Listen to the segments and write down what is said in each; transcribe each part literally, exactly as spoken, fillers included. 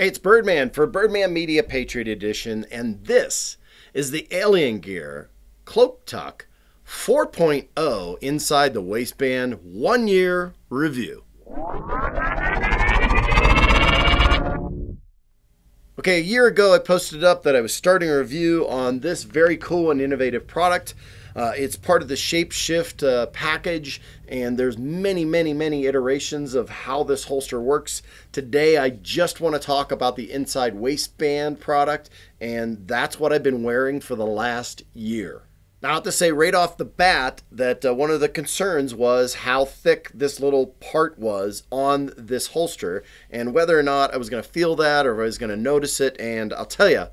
Hey, it's Birdman for Birdman Media Patriot Edition, and this is the Alien Gear Cloak Tuck four point oh Inside the Waistband One Year Review. Okay, a year ago I posted up that I was starting a review on this very cool and innovative product. Uh, it's part of the ShapeShift uh, package, and there's many, many, many iterations of how this holster works. Today, I just want to talk about the inside waistband product, and that's what I've been wearing for the last year. Now, I have to say right off the bat that uh, one of the concerns was how thick this little part was on this holster, and whether or not I was going to feel that or I was going to notice it. And I'll tell you,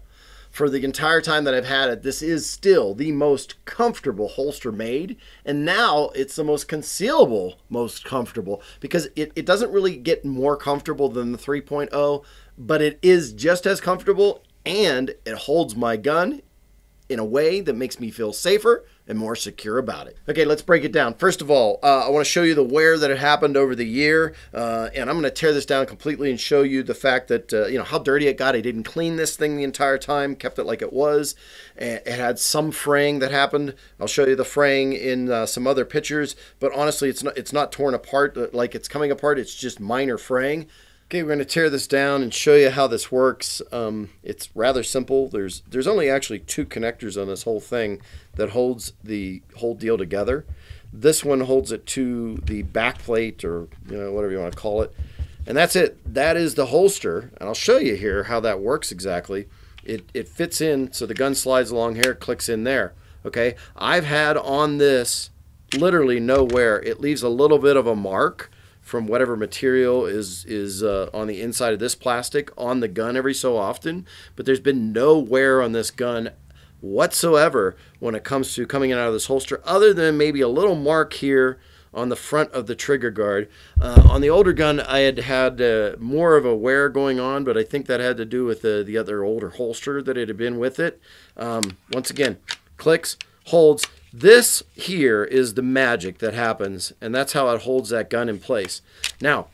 for the entire time that I've had it, this is still the most comfortable holster made. And now it's the most concealable, most comfortable, because it, it doesn't really get more comfortable than the three point oh, but it is just as comfortable, and it holds my gun in a way that makes me feel safer and more secure about it. Okay, let's break it down. First of all, uh, I wanna show you the wear that had happened over the year, uh, and I'm gonna tear this down completely and show you the fact that, uh, you know, how dirty it got. I didn't clean this thing the entire time, kept it like it was. It had some fraying that happened. I'll show you the fraying in uh, some other pictures, but honestly, it's not, it's not torn apart like it's coming apart, it's just minor fraying. Okay, we're going to tear this down and show you how this works. Um, it's rather simple. There's there's only actually two connectors on this whole thing that holds the whole deal together. This one holds it to the back plate, or you know, whatever you want to call it. And that's it. That is the holster. And I'll show you here how that works exactly. It, it fits in, so the gun slides along here, clicks in there. Okay, I've had on this literally no wear. It leaves a little bit of a mark from whatever material is is uh, on the inside of this plastic on the gun every so often, but there's been no wear on this gun whatsoever when it comes to coming in out of this holster, other than maybe a little mark here on the front of the trigger guard. Uh, on the older gun, I had had uh, more of a wear going on, but I think that had to do with the, the other older holster that it had been with it. Um, once again, clicks, holds. This here is the magic that happens, and that's how it holds that gun in place. Now,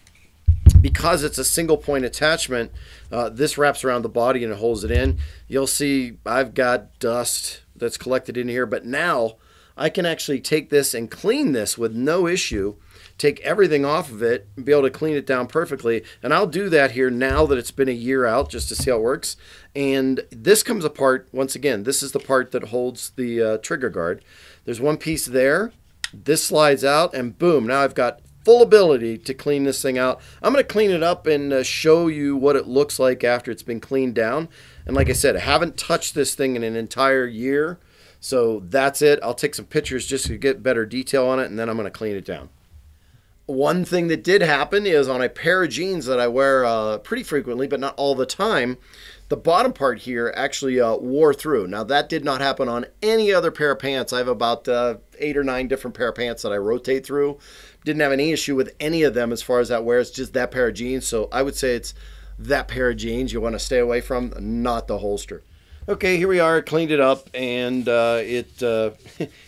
because it's a single point attachment, uh, this wraps around the body and it holds it in. You'll see I've got dust that's collected in here, but now I can actually take this and clean this with no issue, take everything off of it, and be able to clean it down perfectly. And I'll do that here now that it's been a year out, just to see how it works. And this comes apart. Once again, this is the part that holds the uh, trigger guard. There's one piece there. This slides out, and boom, now I've got full ability to clean this thing out. I'm going to clean it up and uh, show you what it looks like after it's been cleaned down. And like I said, I haven't touched this thing in an entire year. So that's it. I'll take some pictures just to get better detail on it, and then I'm going to clean it down. One thing that did happen is on a pair of jeans that I wear uh, pretty frequently, but not all the time, the bottom part here actually uh, wore through. Now, that did not happen on any other pair of pants. I have about uh, eight or nine different pair of pants that I rotate through. Didn't have any issue with any of them as far as that wear. It's just that pair of jeans. So I would say it's that pair of jeans you want to stay away from, not the holster. Okay, here we are, cleaned it up, and uh, it, uh,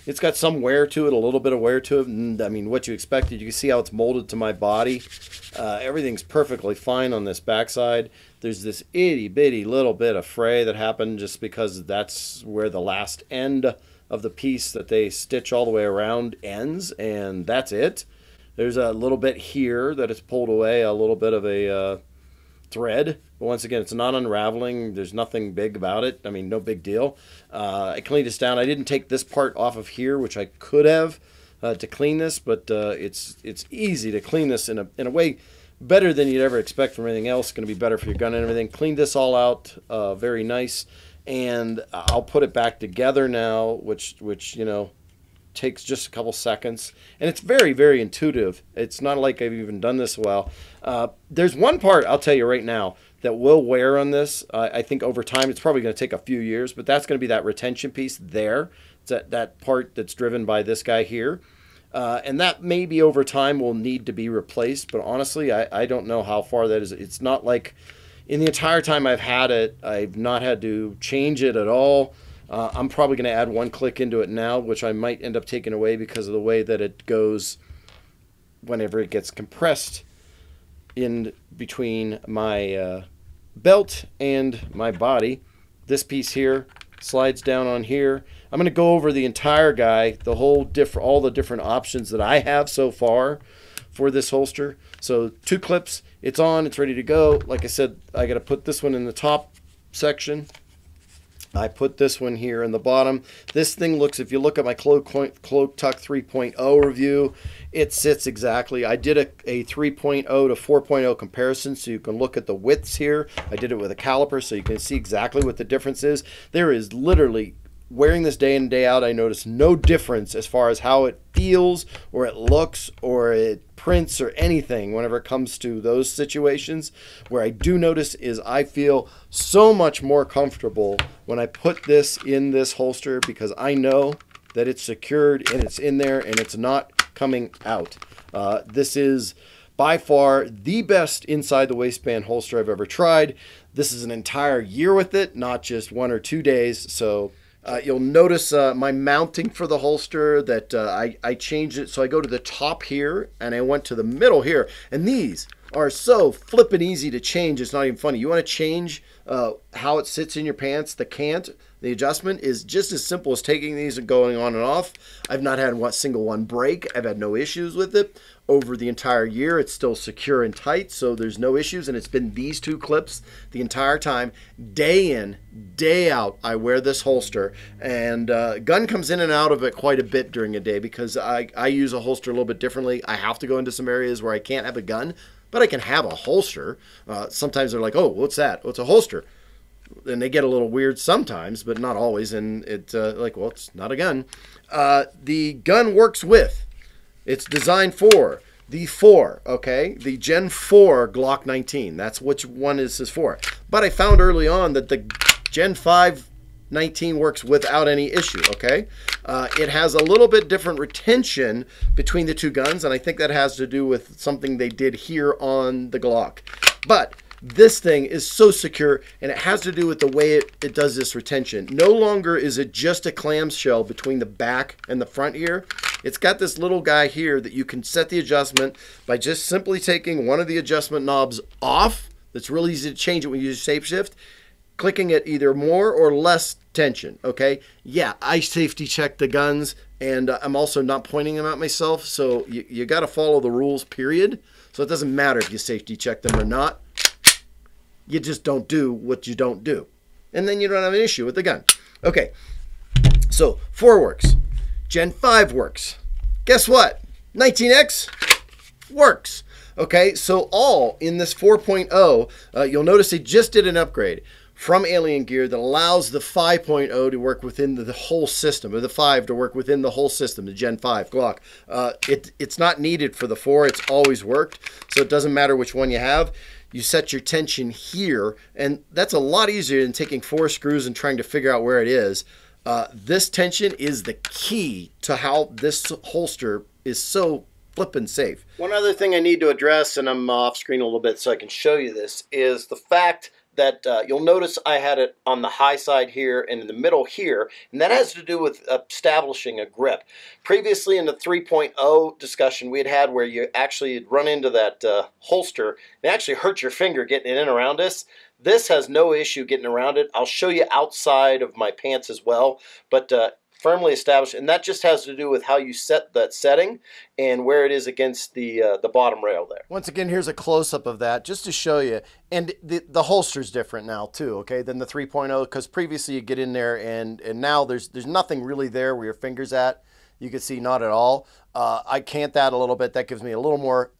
it's got some wear to it, a little bit of wear to it. And, I mean, what you expected. You can see how it's molded to my body. Uh, everything's perfectly fine on this backside. There's this itty-bitty little bit of fray that happened just because that's where the last end of the piece that they stitch all the way around ends, and that's it. There's a little bit here that is pulled away, a little bit of a... Uh, thread, but once again, it's not unraveling. There's nothing big about it. I mean, no big deal. Uh, I cleaned this down. I didn't take this part off of here, which I could have uh, to clean this, but uh, it's it's easy to clean this in a, in a way better than you'd ever expect from anything else. Going to be better for your gun and everything. Cleaned this all out uh, very nice, and I'll put it back together now, which, which you know, takes just a couple seconds, and it's very, very intuitive. It's not like I've even done this a while. Uh, there's one part I'll tell you right now that will wear on this. Uh, I think over time, it's probably going to take a few years, but that's going to be that retention piece there. It's that, that part that's driven by this guy here. Uh, and that maybe over time will need to be replaced, but honestly, I, I don't know how far that is. It's not like in the entire time I've had it, I've not had to change it at all. Uh, I'm probably going to add one click into it now, which I might end up taking away because of the way that it goes whenever it gets compressed in between my uh, belt and my body. This piece here slides down on here. I'm going to go over the entire guy, the whole diff- all the different options that I have so far for this holster. So two clips, it's on, it's ready to go. Like I said, I got to put this one in the top section. I put this one here in the bottom. This thing looks, if you look at my Cloak, Cloak Tuck three point oh review, it sits exactly. I did a, a three point oh to four point oh comparison, so you can look at the widths here. I did it with a caliper, so you can see exactly what the difference is. There is literally, wearing this day in and day out, I noticed no difference as far as how it feels or it looks or it prints or anything whenever it comes to those situations. Where I do notice is I feel so much more comfortable when I put this in this holster, because I know that it's secured and it's in there and it's not coming out. Uh, this is by far the best inside the waistband holster I've ever tried. This is an entire year with it, not just one or two days. So Uh, you'll notice uh, my mounting for the holster that uh, I, I changed it. So I go to the top here and I went to the middle here. And these are so flippin' easy to change. It's not even funny. You want to change uh, how it sits in your pants, the cant, the adjustment is just as simple as taking these and going on and off. I've not had one single one break. I've had no issues with it. Over the entire year, it's still secure and tight, so there's no issues, and it's been these two clips the entire time. Day in, day out, I wear this holster, and uh, gun comes in and out of it quite a bit during a day, because I, I use a holster a little bit differently. I have to go into some areas where I can't have a gun, but I can have a holster. Uh, sometimes they're like, oh, what's that? What's a holster? And they get a little weird sometimes, but not always, and it's uh, like, well, it's not a gun. Uh, the gun works with. It's designed for the four, okay? The Gen four Glock nineteen. That's which one this is for. But I found early on that the Gen five nineteen works without any issue, okay? Uh, it has a little bit different retention between the two guns, and I think that has to do with something they did here on the Glock. But this thing is so secure, and it has to do with the way it, it does this retention. No longer is it just a clamshell between the back and the front here. It's got this little guy here that you can set the adjustment by just simply taking one of the adjustment knobs off. That's really easy to change it when you use ShapeShift. Clicking it either more or less tension, okay? Yeah, I safety check the guns, and uh, I'm also not pointing them at myself, so you, you gotta follow the rules, period. So it doesn't matter if you safety check them or not. You just don't do what you don't do. And then you don't have an issue with the gun. Okay, so four works. Gen five works. Guess what? nineteen X works. Okay, so all in this four point oh, uh, you'll notice they just did an upgrade from Alien Gear that allows the five point oh to work within the, the whole system, or the five to work within the whole system, the Gen five Glock. Uh, it, it's not needed for the four. It's always worked, so it doesn't matter which one you have. You set your tension here, and that's a lot easier than taking four screws and trying to figure out where it is. Uh, this tension is the key to how this holster is so flippin' safe. One other thing I need to address, and I'm off screen a little bit so I can show you this, is the fact that uh, you'll notice I had it on the high side here and in the middle here, and that has to do with establishing a grip. Previously in the three point oh discussion we had had where you actually had run into that uh, holster and actually hurt your finger getting in and around this. This has no issue getting around it. I'll show you outside of my pants as well, but uh, firmly established, and that just has to do with how you set that setting and where it is against the uh, the bottom rail there. Once again, here's a close-up of that just to show you, and the, the holster's different now too, okay, than the three point oh, because previously you get in there and and now there's there's nothing really there where your finger's at. You can see not at all. uh, I cant that a little bit. That gives me a little more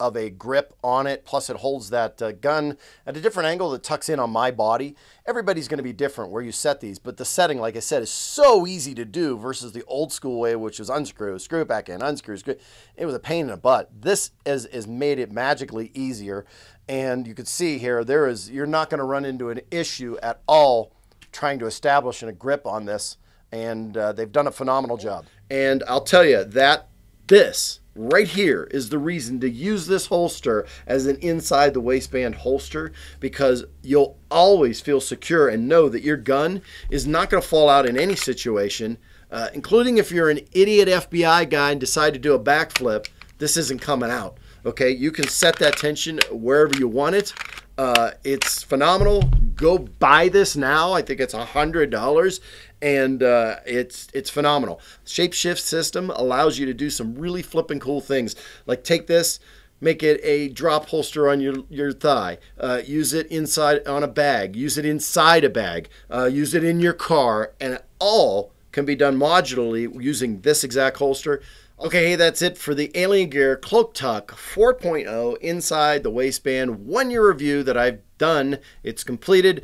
of a grip on it, plus it holds that uh, gun at a different angle that tucks in on my body. Everybody's gonna be different where you set these, but the setting, like I said, is so easy to do versus the old school way, which was unscrew, screw it back in, unscrew, screw. It was a pain in the butt. This is, is made it magically easier, and you can see here, there is, you're not gonna run into an issue at all trying to establish a grip on this, and uh, they've done a phenomenal job. And I'll tell you that this, right here is the reason to use this holster as an inside the waistband holster, because you'll always feel secure and know that your gun is not going to fall out in any situation, uh, including if you're an idiot F B I guy and decide to do a backflip, this isn't coming out. Okay, you can set that tension wherever you want it. Uh, it's phenomenal. Go buy this now. I think it's a hundred dollars, and uh, it's it's phenomenal. ShapeShift system allows you to do some really flipping cool things. Like take this, make it a drop holster on your, your thigh. Uh, use it inside on a bag. Use it inside a bag. Uh, use it in your car. And it all can be done modularly using this exact holster. Okay, hey, that's it for the Alien Gear Cloak Tuck four point oh Inside the Waistband one year review that I've done. It's completed,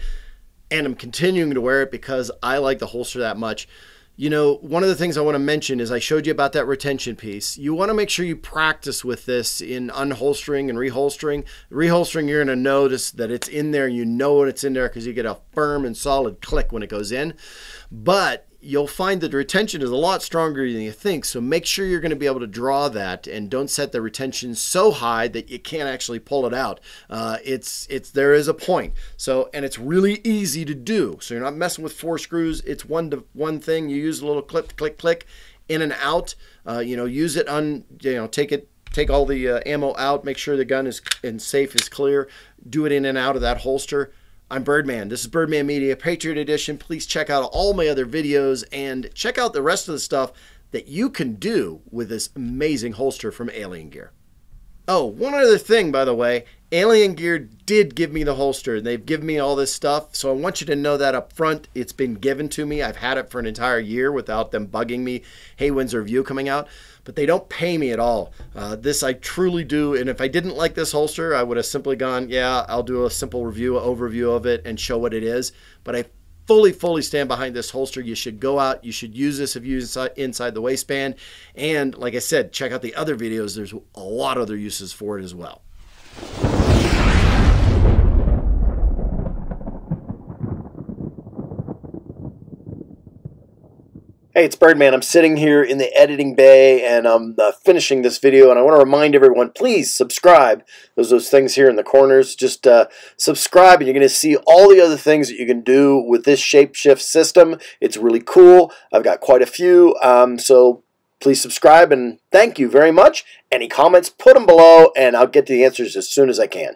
and I'm continuing to wear it because I like the holster that much. You know, one of the things I want to mention is I showed you about that retention piece. You want to make sure you practice with this in unholstering and reholstering. Reholstering, you're going to notice that it's in there. You know when it's in there because you get a firm and solid click when it goes in. But you'll find that the retention is a lot stronger than you think. So make sure you're going to be able to draw that, and don't set the retention so high that you can't actually pull it out. Uh, it's, it's, there is a point. So, and it's really easy to do. So you're not messing with four screws. It's one to one thing. You use a little clip, click, click, in and out. Uh, you know, use it on, you know, take it, take all the uh, ammo out, make sure the gun is and safe is clear. Do it in and out of that holster. I'm Birdman. This is Birdman Media, Patriot Edition. Please check out all my other videos and check out the rest of the stuff that you can do with this amazing holster from Alien Gear. Oh, one other thing, by the way, Alien Gear did give me the holster. They've given me all this stuff, so I want you to know that up front. It's been given to me. I've had it for an entire year without them bugging me, hey, when's the review coming out? But they don't pay me at all. Uh, this I truly do, and if I didn't like this holster, I would have simply gone, yeah, I'll do a simple review, overview of it, and show what it is. But I fully, fully stand behind this holster. You should go out. You should use this if you use it inside the waistband. And like I said, check out the other videos. There's a lot of other uses for it as well. Hey, it's Birdman. I'm sitting here in the editing bay, and I'm uh, finishing this video, and I want to remind everyone, please subscribe. There's those things here in the corners. Just uh, subscribe, and you're going to see all the other things that you can do with this ShapeShift system. It's really cool. I've got quite a few, um, so please subscribe, and thank you very much. Any comments, put them below, and I'll get to the answers as soon as I can.